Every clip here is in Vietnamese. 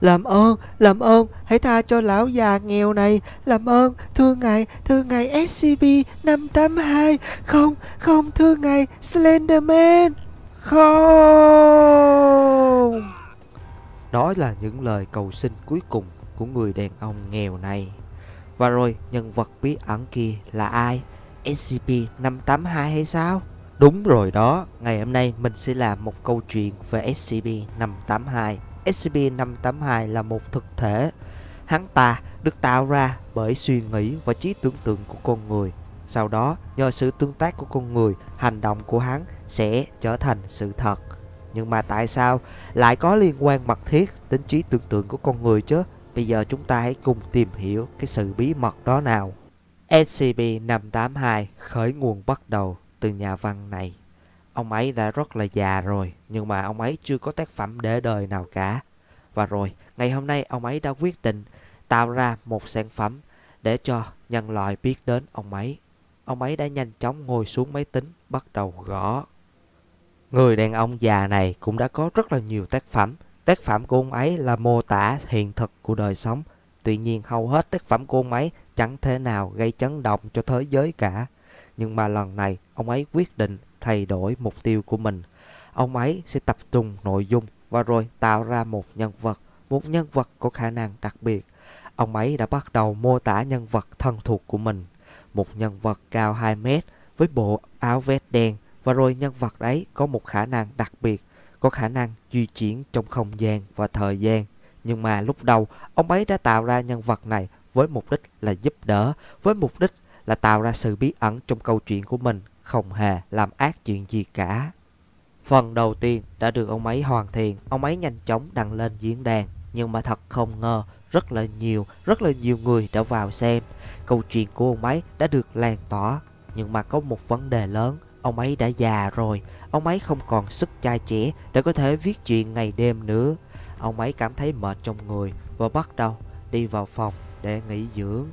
làm ơn, hãy tha cho lão già nghèo này, làm ơn, thưa ngài SCP-582, không, không, thưa ngài Slenderman, không. Đó là những lời cầu xin cuối cùng của người đàn ông nghèo này. Và rồi, nhân vật bí ẩn kia là ai? SCP-582 hay sao? Đúng rồi đó, ngày hôm nay mình sẽ làm một câu chuyện về SCP-582. SCP-582 là một thực thể. Hắn ta được tạo ra bởi suy nghĩ và trí tưởng tượng của con người. Sau đó, nhờ sự tương tác của con người, hành động của hắn sẽ trở thành sự thật. Nhưng mà tại sao lại có liên quan mật thiết đến trí tưởng tượng của con người chứ? Bây giờ chúng ta hãy cùng tìm hiểu cái sự bí mật đó nào. SCP-582 khởi nguồn bắt đầu từ nhà văn này. Ông ấy đã rất là già rồi, nhưng mà ông ấy chưa có tác phẩm để đời nào cả. Và rồi, ngày hôm nay ông ấy đã quyết định tạo ra một sản phẩm để cho nhân loại biết đến ông ấy. Ông ấy đã nhanh chóng ngồi xuống máy tính, bắt đầu gõ. Người đàn ông già này cũng đã có rất là nhiều tác phẩm. Tác phẩm của ông ấy là mô tả hiện thực của đời sống. Tuy nhiên hầu hết tác phẩm của ông ấy chẳng thể nào gây chấn động cho thế giới cả. Nhưng mà lần này ông ấy quyết định thay đổi mục tiêu của mình. Ông ấy sẽ tập trung nội dung và rồi tạo ra một nhân vật có khả năng đặc biệt. Ông ấy đã bắt đầu mô tả nhân vật thân thuộc của mình. Một nhân vật cao 2 mét với bộ áo vest đen. Và rồi nhân vật ấy có một khả năng đặc biệt, có khả năng di chuyển trong không gian và thời gian. Nhưng mà lúc đầu, ông ấy đã tạo ra nhân vật này với mục đích là giúp đỡ, với mục đích là tạo ra sự bí ẩn trong câu chuyện của mình, không hề làm ác chuyện gì cả. Phần đầu tiên đã được ông ấy hoàn thiện, ông ấy nhanh chóng đăng lên diễn đàn. Nhưng mà thật không ngờ, rất là nhiều người đã vào xem. Câu chuyện của ông ấy đã được lan tỏa, nhưng mà có một vấn đề lớn. Ông ấy đã già rồi, ông ấy không còn sức trai trẻ để có thể viết chuyện ngày đêm nữa. Ông ấy cảm thấy mệt trong người và bắt đầu đi vào phòng để nghỉ dưỡng.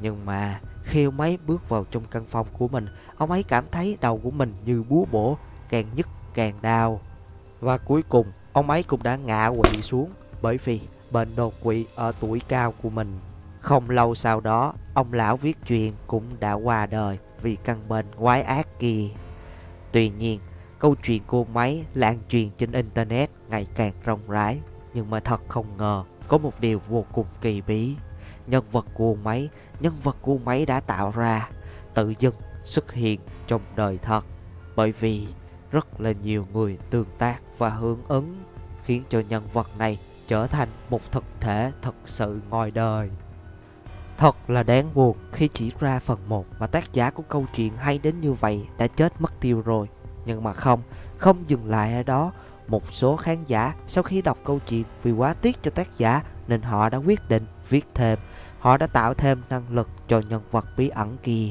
Nhưng mà khi ông ấy bước vào trong căn phòng của mình, ông ấy cảm thấy đầu của mình như búa bổ, càng nhức càng đau. Và cuối cùng ông ấy cũng đã ngã quỵ xuống bởi vì bệnh đột quỵ ở tuổi cao của mình. Không lâu sau đó, ông lão viết chuyện cũng đã qua đời vì căn bệnh quái ác kia. Tuy nhiên, câu chuyện của ông ấy lan truyền trên internet ngày càng rộng rãi. Nhưng mà thật không ngờ, có một điều vô cùng kỳ bí. Nhân vật của ông ấy đã tạo ra tự dưng xuất hiện trong đời thật, bởi vì rất là nhiều người tương tác và hưởng ứng, khiến cho nhân vật này trở thành một thực thể thật sự ngoài đời. Thật là đáng buồn khi chỉ ra phần 1 mà tác giả của câu chuyện hay đến như vậy đã chết mất tiêu rồi. Nhưng mà không dừng lại ở đó. Một số khán giả sau khi đọc câu chuyện vì quá tiếc cho tác giả nên họ đã quyết định viết thêm. Họ đã tạo thêm năng lực cho nhân vật bí ẩn kia.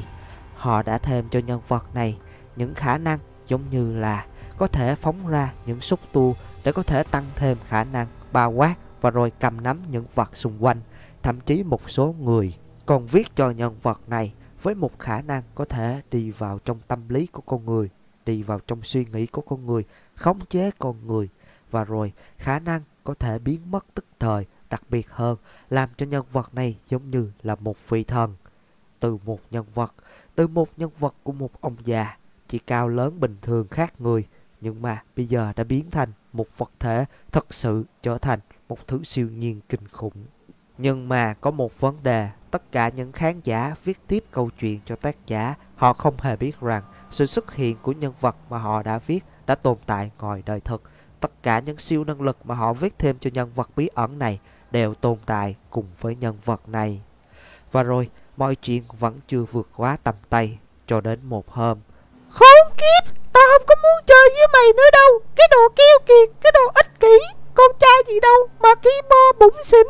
Họ đã thêm cho nhân vật này những khả năng giống như là có thể phóng ra những xúc tu để có thể tăng thêm khả năng bao quát và rồi cầm nắm những vật xung quanh. Thậm chí một số người còn viết cho nhân vật này với một khả năng có thể đi vào trong tâm lý của con người, đi vào trong suy nghĩ của con người, khống chế con người. Và rồi khả năng có thể biến mất tức thời, đặc biệt hơn làm cho nhân vật này giống như là một vị thần. Từ một nhân vật của một ông già chỉ cao lớn bình thường khác người, nhưng mà bây giờ đã biến thành một vật thể thật sự, trở thành một thứ siêu nhiên kinh khủng. Nhưng mà có một vấn đề, tất cả những khán giả viết tiếp câu chuyện cho tác giả, họ không hề biết rằng sự xuất hiện của nhân vật mà họ đã viết đã tồn tại ngoài đời thực. Tất cả những siêu năng lực mà họ viết thêm cho nhân vật bí ẩn này đều tồn tại cùng với nhân vật này. Và rồi, mọi chuyện vẫn chưa vượt quá tầm tay, cho đến một hôm. Khốn kiếp, tao không có muốn chơi với mày nữa đâu, cái đồ keo kiệt, cái đồ ích kỷ, con trai gì đâu mà ki bo bụng xỉn.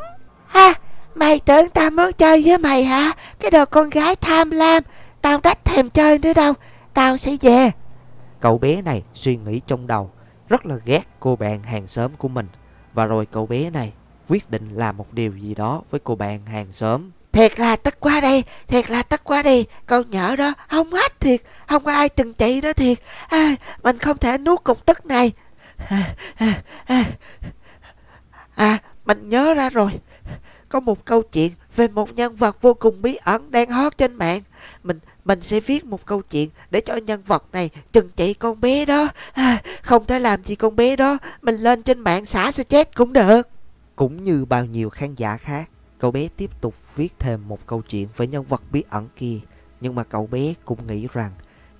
Ha, mày tưởng tao muốn chơi với mày hả? Cái đồ con gái tham lam, tao đách thèm chơi nữa đâu, tao sẽ về. Cậu bé này suy nghĩ trong đầu, rất là ghét cô bạn hàng xóm của mình. Và rồi cậu bé này quyết định làm một điều gì đó với cô bạn hàng xóm. Thiệt là tức quá đi, con nhỏ đó không hết thiệt, không có ai từng chị đó thiệt. À, mình không thể nuốt cục tức này. À, Mình nhớ ra rồi. Có một câu chuyện về một nhân vật vô cùng bí ẩn đang hot trên mạng. Mình sẽ viết một câu chuyện để cho nhân vật này trừng trị con bé đó. Không thể làm gì con bé đó, mình lên trên mạng xả sẽ chết cũng được. Cũng như bao nhiêu khán giả khác, cậu bé tiếp tục viết thêm một câu chuyện về nhân vật bí ẩn kia. Nhưng mà cậu bé cũng nghĩ rằng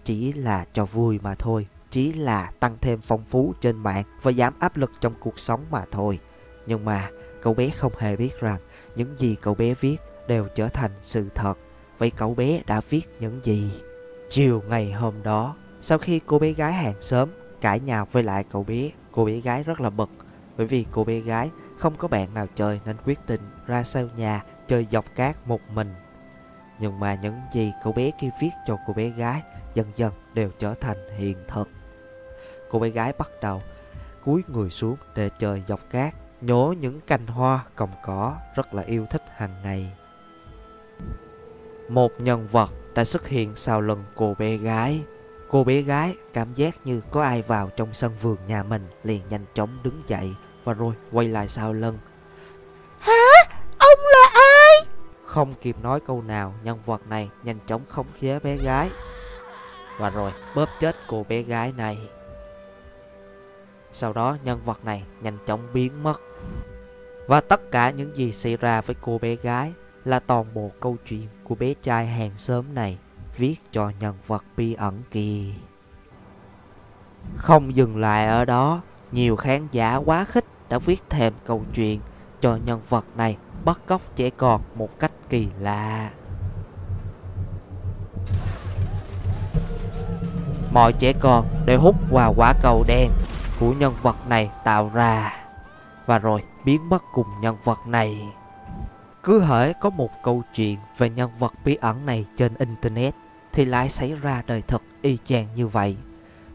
chỉ là cho vui mà thôi, chỉ là tăng thêm phong phú trên mạng và giảm áp lực trong cuộc sống mà thôi. Nhưng mà cậu bé không hề biết rằng những gì cậu bé viết đều trở thành sự thật. Vậy cậu bé đã viết những gì? Chiều ngày hôm đó, sau khi cô bé gái hàng xóm cãi nhau với lại cậu bé, cô bé gái rất là bực. Bởi vì cô bé gái không có bạn nào chơi nên quyết định ra sau nhà chơi dọc cát một mình. Nhưng mà những gì cậu bé kia viết cho cô bé gái dần dần đều trở thành hiện thực. Cô bé gái bắt đầu cúi người xuống để chơi dọc cát, nhổ những cành hoa còng cỏ rất là yêu thích hàng ngày. Một nhân vật đã xuất hiện sau lưng cô bé gái. Cô bé gái cảm giác như có ai vào trong sân vườn nhà mình, liền nhanh chóng đứng dậy và rồi quay lại sau lưng. Hả? Ông là ai? Không kịp nói câu nào, nhân vật này nhanh chóng khống chế bé gái và rồi bóp chết cô bé gái này. Sau đó nhân vật này nhanh chóng biến mất. Và tất cả những gì xảy ra với cô bé gái là toàn bộ câu chuyện của bé trai hàng xóm này viết cho nhân vật bí ẩn kia. Không dừng lại ở đó, nhiều khán giả quá khích đã viết thêm câu chuyện cho nhân vật này bắt cóc trẻ con một cách kỳ lạ. Mọi trẻ con đều hút vào quả cầu đen của nhân vật này tạo ra và rồi biến mất cùng nhân vật này. Cứ hễ có một câu chuyện về nhân vật bí ẩn này trên internet thì lại xảy ra đời thực y chang như vậy.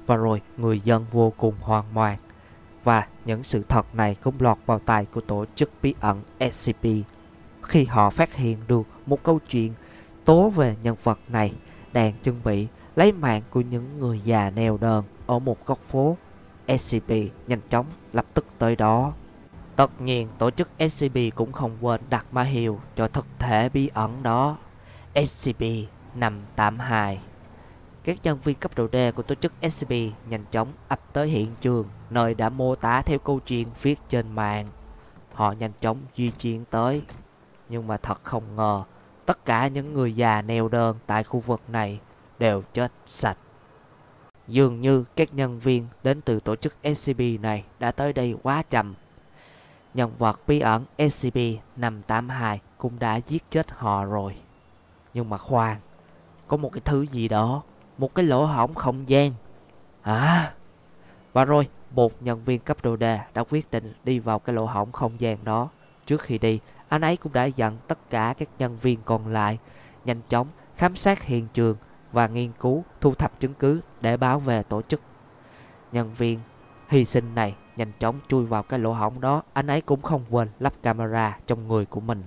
Và rồi người dân vô cùng hoang mang. Và những sự thật này cũng lọt vào tai của tổ chức bí ẩn SCP khi họ phát hiện được một câu chuyện tố về nhân vật này đang chuẩn bị lấy mạng của những người già neo đơn ở một góc phố. SCP nhanh chóng lập tức tới đó. Tất nhiên tổ chức SCP cũng không quên đặt mã hiệu cho thực thể bí ẩn đó, SCP-582. Các nhân viên cấp độ D của tổ chức SCP nhanh chóng ập tới hiện trường, nơi đã mô tả theo câu chuyện viết trên mạng. Họ nhanh chóng di chuyển tới. Nhưng mà thật không ngờ, tất cả những người già neo đơn tại khu vực này đều chết sạch. Dường như các nhân viên đến từ tổ chức SCP này đã tới đây quá chậm. Nhân vật bí ẩn SCP-582 cũng đã giết chết họ rồi. Nhưng mà khoan, có một cái thứ gì đó, một cái lỗ hổng không gian. Và rồi một nhân viên cấp độ D đã quyết định đi vào cái lỗ hổng không gian đó. Trước khi đi, anh ấy cũng đã dặn tất cả các nhân viên còn lại nhanh chóng khám sát hiện trường và nghiên cứu thu thập chứng cứ để báo về tổ chức. Nhân viên hy sinh này nhanh chóng chui vào cái lỗ hổng đó. Anh ấy cũng không quên lắp camera trong người của mình.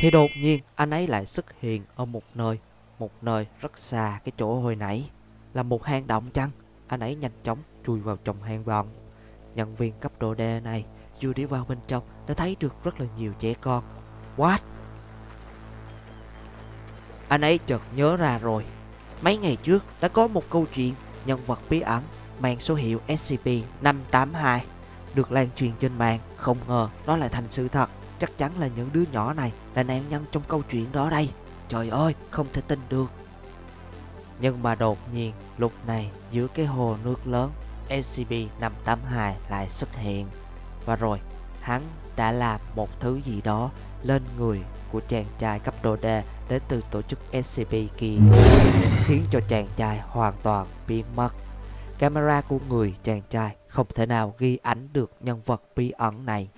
Thì đột nhiên anh ấy lại xuất hiện ở một nơi rất xa cái chỗ hồi nãy. Là một hang động chăng? Anh ấy nhanh chóng chui vào trong hang động. Nhân viên cấp độ D này vừa đi vào bên trong đã thấy được rất là nhiều trẻ con. What? Anh ấy chợt nhớ ra rồi. Mấy ngày trước đã có một câu chuyện nhân vật bí ẩn mang số hiệu SCP-582 được lan truyền trên mạng. Không ngờ nó lại thành sự thật. Chắc chắn là những đứa nhỏ này là nạn nhân trong câu chuyện đó đây. Trời ơi, không thể tin được. Nhưng mà đột nhiên lúc này giữa cái hồ nước lớn, SCP-582 lại xuất hiện. Và rồi hắn đã làm một thứ gì đó lên người của chàng trai cấp độ D đến từ tổ chức SCP kia, khiến cho chàng trai hoàn toàn biến mất. Camera của người chàng trai không thể nào ghi ảnh được nhân vật bí ẩn này.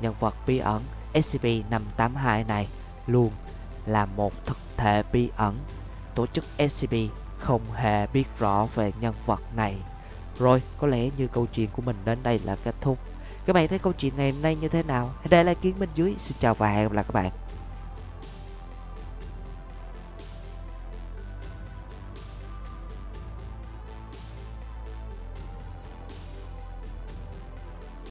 Nhân vật bí ẩn SCP-582 này luôn là một thực thể bí ẩn. Tổ chức SCP không hề biết rõ về nhân vật này. Rồi, có lẽ như câu chuyện của mình đến đây là kết thúc. Các bạn thấy câu chuyện ngày hôm nay như thế nào? Hãy để lại ý kiến bên dưới. Xin chào và hẹn gặp lại các bạn.